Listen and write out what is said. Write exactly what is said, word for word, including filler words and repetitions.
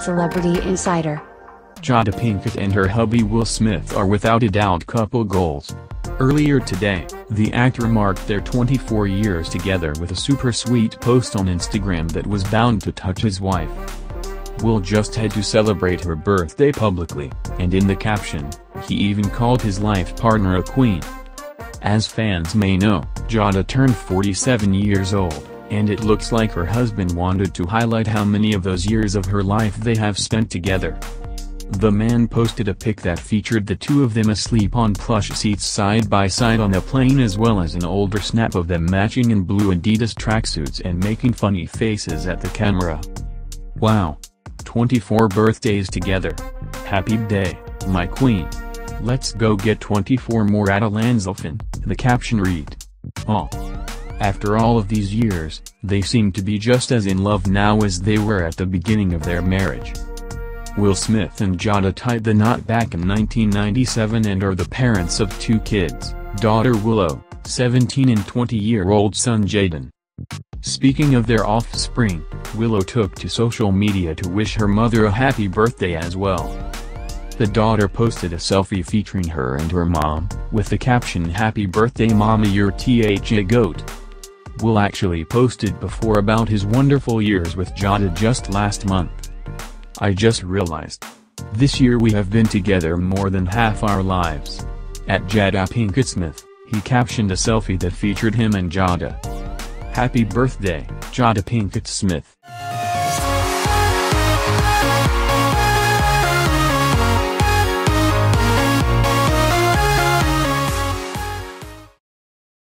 Celebrity Insider. Jada Pinkett and her hubby Will Smith are without a doubt couple goals. Earlier today, the actor marked their twenty-four years together with a super sweet post on Instagram that was bound to touch his wife. Will just had to celebrate her birthday publicly, and in the caption, he even called his life partner a queen. As fans may know, Jada turned forty-seven years old, and it looks like her husband wanted to highlight how many of those years of her life they have spent together. The man posted a pic that featured the two of them asleep on plush seats side by side on a plane, as well as an older snap of them matching in blue Adidas tracksuits and making funny faces at the camera. Wow! twenty-four birthdays together. Happy day, my queen. Let's go get twenty-four more at a Lanzolfin, the caption read. Aw. After all of these years, they seem to be just as in love now as they were at the beginning of their marriage. Will Smith and Jada tied the knot back in nineteen ninety-seven and are the parents of two kids, daughter Willow, seventeen, and twenty-year-old son Jaden. Speaking of their offspring, Willow took to social media to wish her mother a happy birthday as well. The daughter posted a selfie featuring her and her mom, with the caption "Happy birthday mommy, you're th a goat." Will actually posted before about his wonderful years with Jada just last month. "I just realized. This year we have been together more than half our lives." At Jada Pinkett Smith, he captioned a selfie that featured him and Jada. "Happy birthday, Jada Pinkett Smith."